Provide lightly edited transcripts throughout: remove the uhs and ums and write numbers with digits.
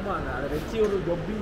Cuma nak ada kecil tu Joby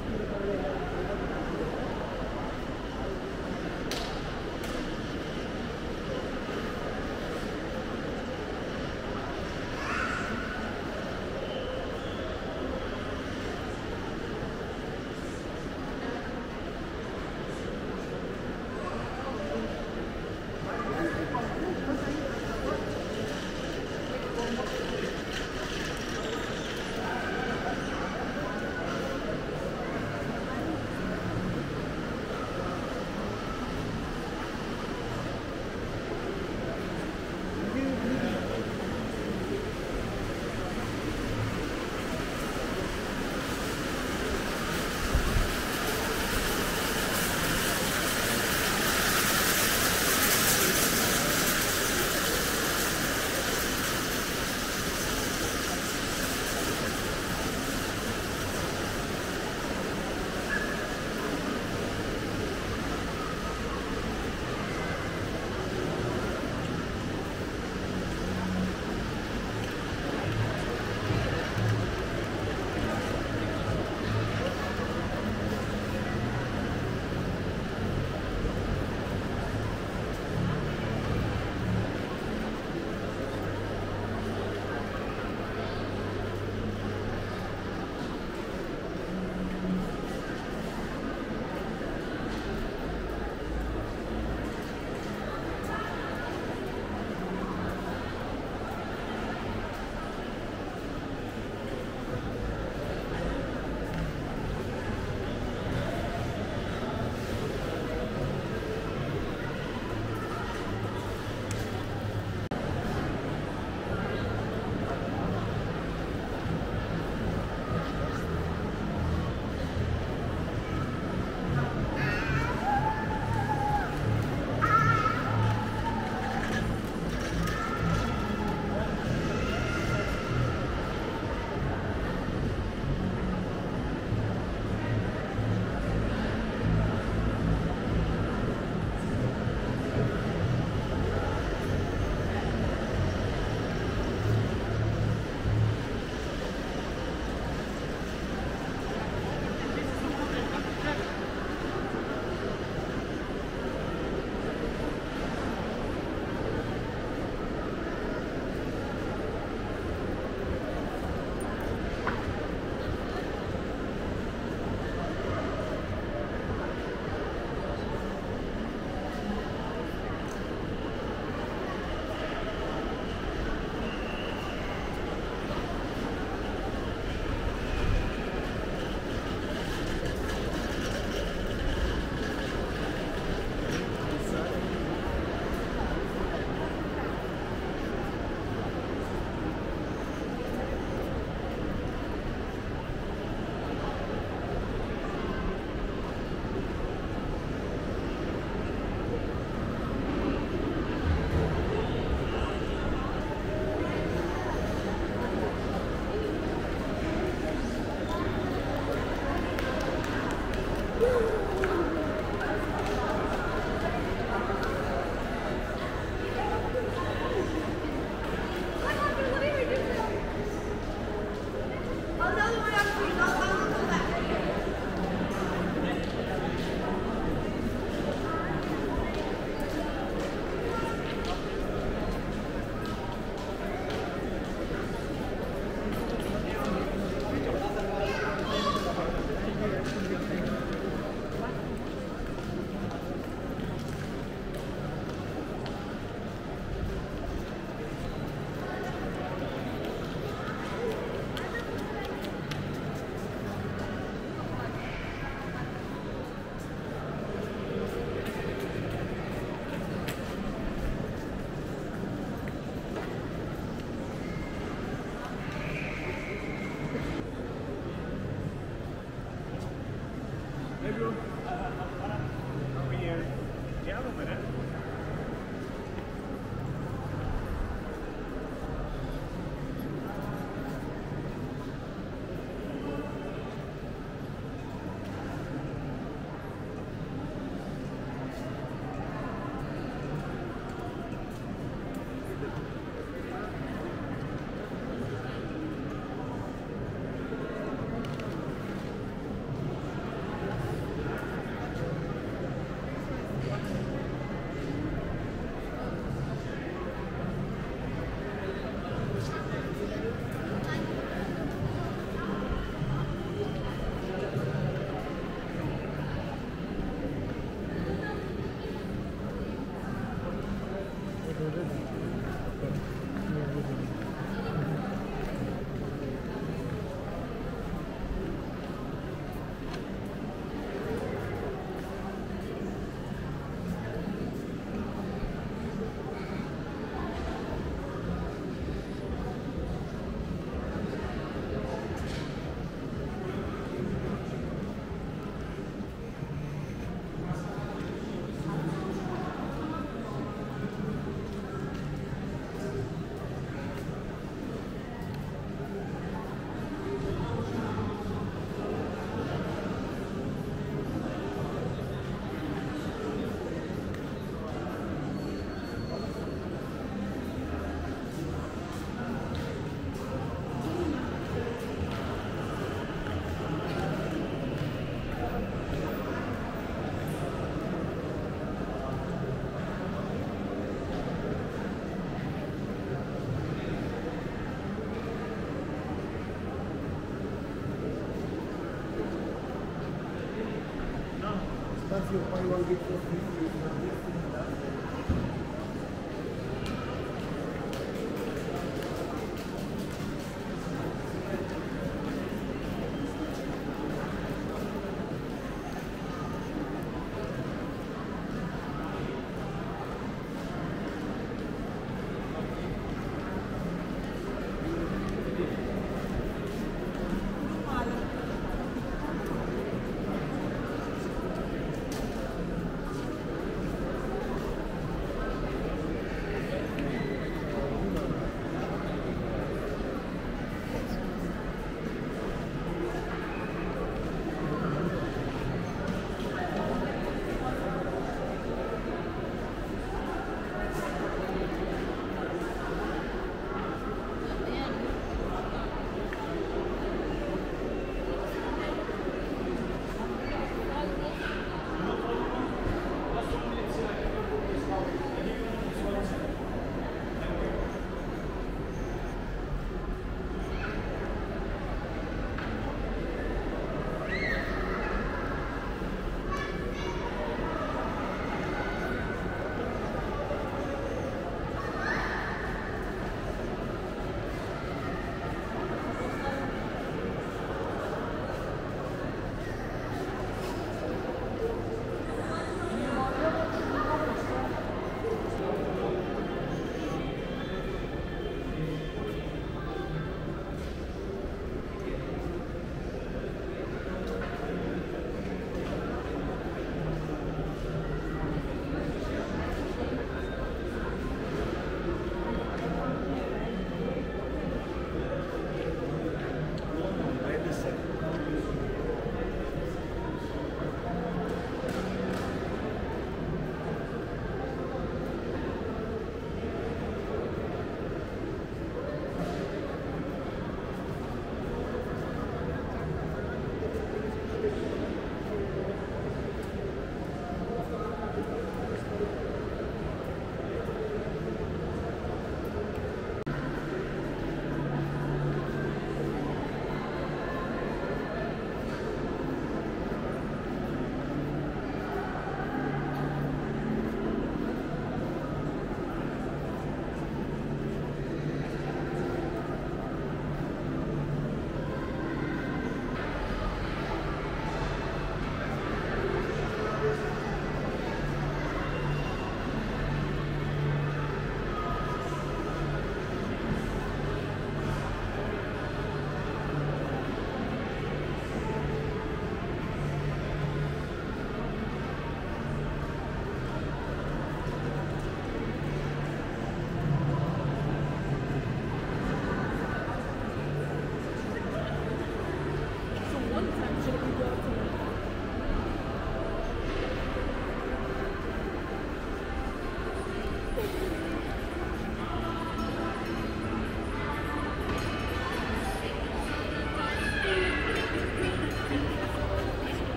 You buy one gift for free.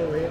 still here.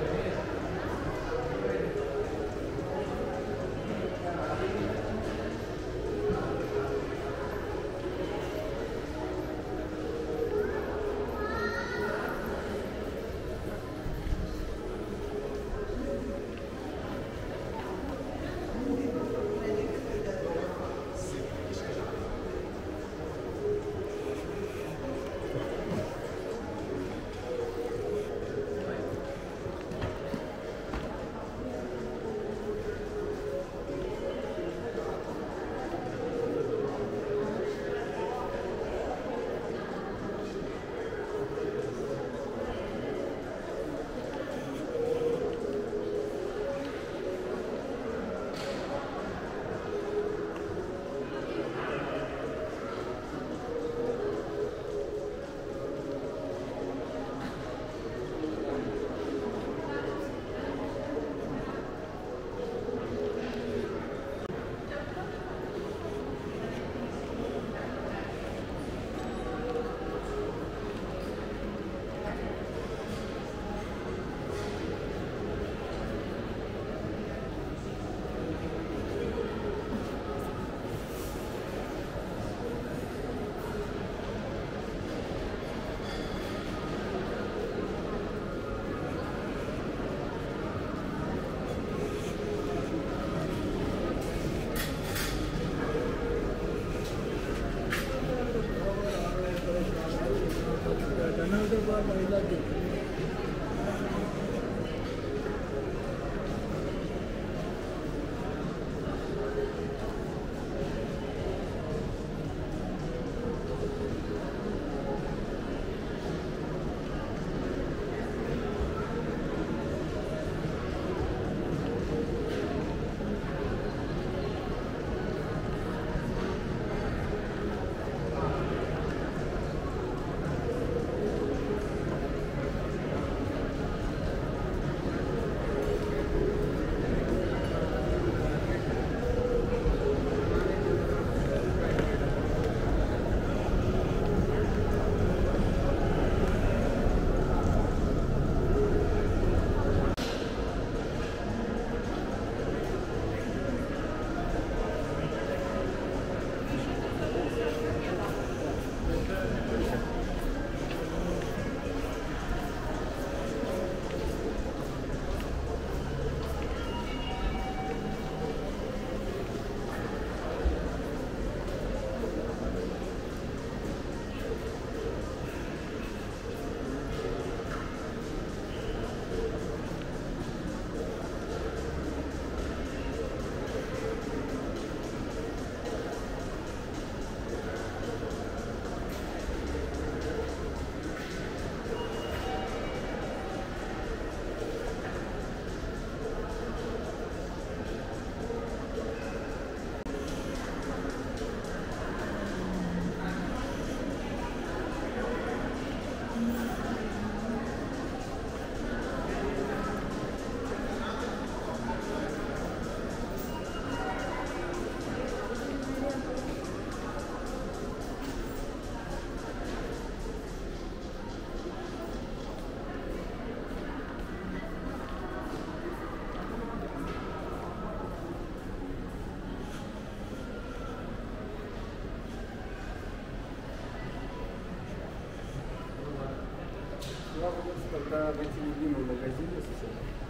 Когда вы эти любимые магазины,